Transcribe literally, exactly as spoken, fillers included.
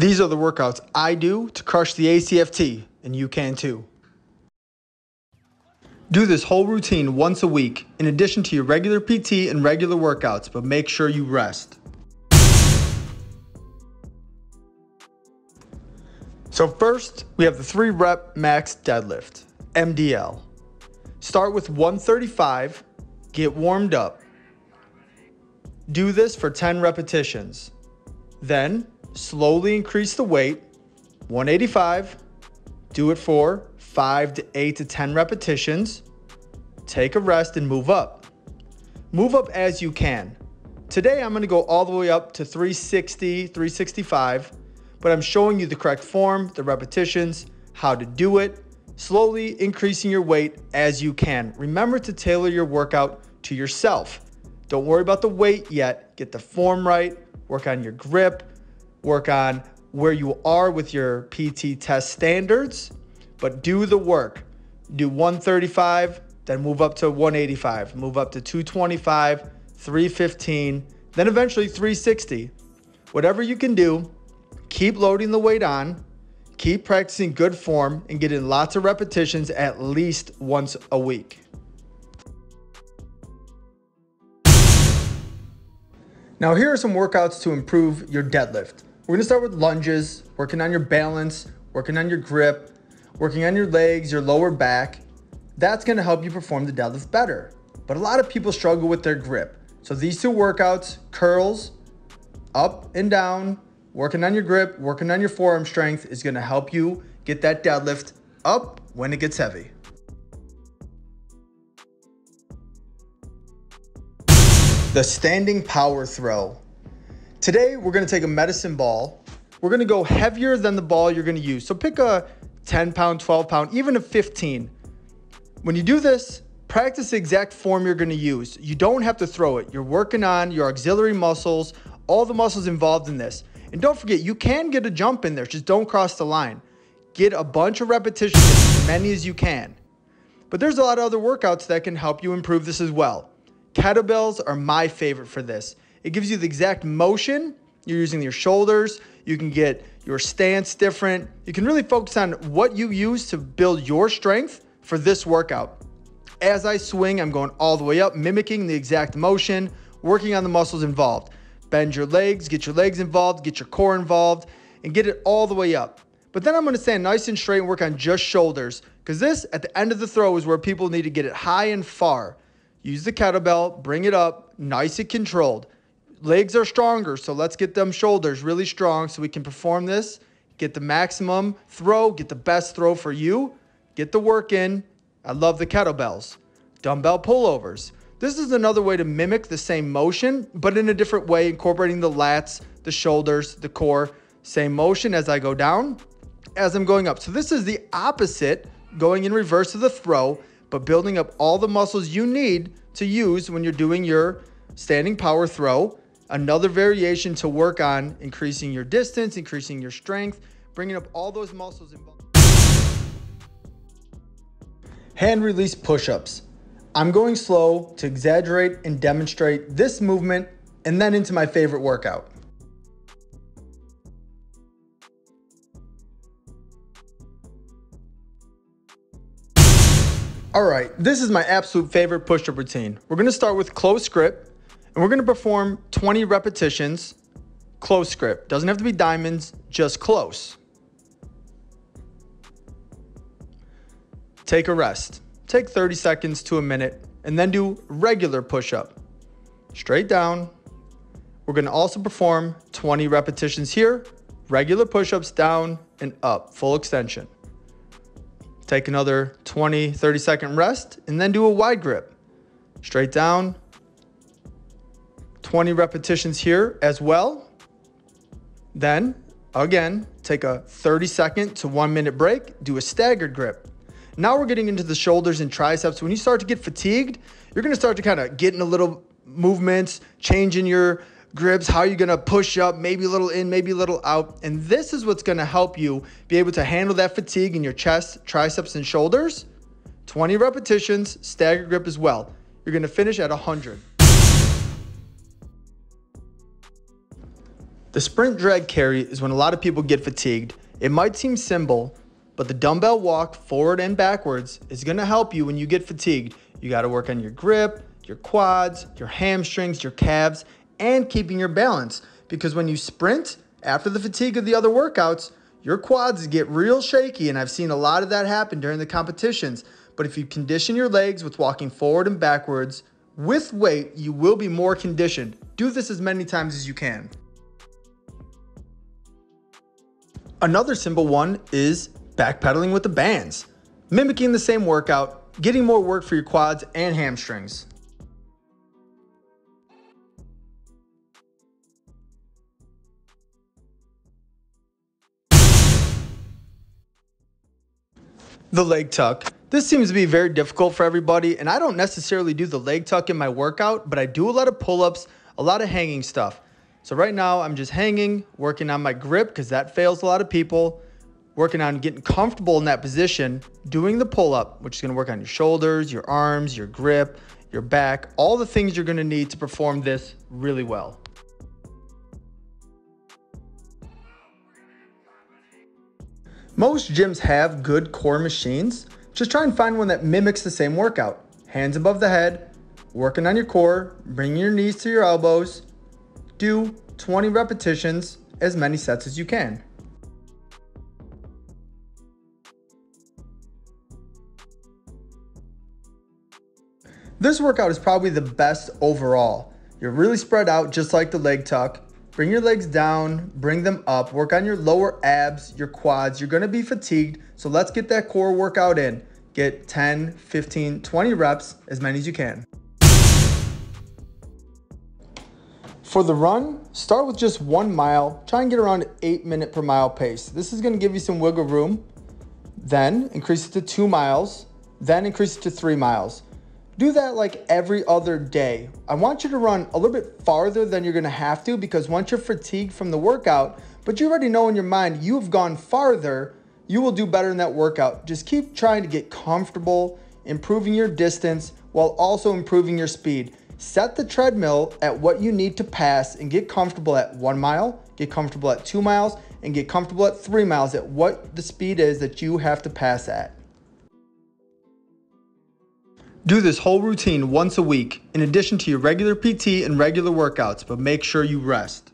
These are the workouts I do to crush the A C F T, and you can too. Do this whole routine once a week, in addition to your regular P T and regular workouts, but make sure you rest. So first, we have the three rep max deadlift, M D L. Start with one thirty-five, get warmed up. Do this for ten repetitions. Then, slowly increase the weight, one eighty-five, do it for five to eight to ten repetitions. Take a rest and move up. Move up as you can. Today I'm going to go all the way up to three sixty, three sixty-five, but I'm showing you the correct form, the repetitions, how to do it, slowly increasing your weight as you can. Remember to tailor your workout to yourself. Don't worry about the weight yet. Get the form right, work on your grip, work on where you are with your P T test standards, but do the work. Do one thirty-five, then move up to one eighty-five, move up to two twenty-five, three fifteen, then eventually three sixty. Whatever you can do, keep loading the weight on, keep practicing good form, and get in lots of repetitions at least once a week. Now here are some workouts to improve your deadlift. We're gonna start with lunges, working on your balance, working on your grip, working on your legs, your lower back. That's gonna help you perform the deadlift better. But a lot of people struggle with their grip. So these two workouts, curls, up and down, working on your grip, working on your forearm strength is gonna help you get that deadlift up when it gets heavy. The standing power throw. Today, we're gonna take a medicine ball. We're gonna go heavier than the ball you're gonna use. So pick a ten pound, twelve pound, even a fifteen. When you do this, practice the exact form you're gonna use. You don't have to throw it. You're working on your auxiliary muscles, all the muscles involved in this. And don't forget, you can get a jump in there, just don't cross the line. Get a bunch of repetitions, as many as you can. But there's a lot of other workouts that can help you improve this as well. Kettlebells are my favorite for this. It gives you the exact motion. You're using your shoulders. You can get your stance different. You can really focus on what you use to build your strength for this workout. As I swing, I'm going all the way up, mimicking the exact motion, working on the muscles involved. Bend your legs, get your legs involved, get your core involved, and get it all the way up. But then I'm gonna stand nice and straight and work on just shoulders, because this, at the end of the throw, is where people need to get it high and far. Use the kettlebell, bring it up, nice and controlled. Legs are stronger, so let's get them shoulders really strong so we can perform this, get the maximum throw, get the best throw for you, get the work in. I love the kettlebells. Dumbbell pullovers. This is another way to mimic the same motion, but in a different way, incorporating the lats, the shoulders, the core. Same motion as I go down, as I'm going up. So this is the opposite, going in reverse of the throw, but building up all the muscles you need to use when you're doing your standing power throw. Another variation to work on increasing your distance, increasing your strength, bringing up all those muscles involved. Hand release push-ups. I'm going slow to exaggerate and demonstrate this movement and then into my favorite workout. All right, this is my absolute favorite push-up routine. We're gonna start with close grip, and we're gonna perform twenty repetitions, close grip. Doesn't have to be diamonds, just close. Take a rest. Take thirty seconds to a minute, and then do regular push-up. Straight down. We're gonna also perform twenty repetitions here, regular push-ups down and up, full extension. Take another twenty, thirty second rest, and then do a wide grip. Straight down, twenty repetitions here as well. Then again, take a thirty second to one minute break, do a staggered grip. Now we're getting into the shoulders and triceps. When you start to get fatigued, you're gonna start to kind of get in a little movements, changing your grips, how you're gonna push up, maybe a little in, maybe a little out. And this is what's gonna help you be able to handle that fatigue in your chest, triceps, and shoulders. twenty repetitions, stagger grip as well. You're gonna finish at one hundred. The sprint drag carry is when a lot of people get fatigued. It might seem simple, but the dumbbell walk forward and backwards is gonna help you when you get fatigued. You gotta work on your grip, your quads, your hamstrings, your calves, and keeping your balance. Because when you sprint, after the fatigue of the other workouts, your quads get real shaky, and I've seen a lot of that happen during the competitions. But if you condition your legs with walking forward and backwards, with weight, you will be more conditioned. Do this as many times as you can. Another simple one is backpedaling with the bands, mimicking the same workout, getting more work for your quads and hamstrings. The leg tuck. This seems to be very difficult for everybody, and I don't necessarily do the leg tuck in my workout, but I do a lot of pull-ups, a lot of hanging stuff. So right now I'm just hanging, working on my grip because that fails a lot of people, working on getting comfortable in that position, doing the pull-up, which is going to work on your shoulders, your arms, your grip, your back, all the things you're going to need to perform this really well. Most gyms have good core machines. Just try and find one that mimics the same workout. Hands above the head, working on your core, bringing your knees to your elbows. Do twenty repetitions, as many sets as you can. This workout is probably the best overall. You're really spread out, just like the leg tuck. Bring your legs down, bring them up, work on your lower abs, your quads. You're gonna be fatigued, so let's get that core workout in. Get ten, fifteen, twenty reps, as many as you can. For the run, start with just one mile. Try and get around eight minute per mile pace. This is gonna give you some wiggle room. Then increase it to two miles. Then increase it to three miles. Do that like every other day. I want you to run a little bit farther than you're gonna have to, because once you're fatigued from the workout, but you already know in your mind you've gone farther, you will do better in that workout. Just keep trying to get comfortable, improving your distance while also improving your speed. Set the treadmill at what you need to pass and get comfortable at one mile, get comfortable at two miles, and get comfortable at three miles at what the speed is that you have to pass at. Do this whole routine once a week, in addition to your regular P T and regular workouts, but make sure you rest.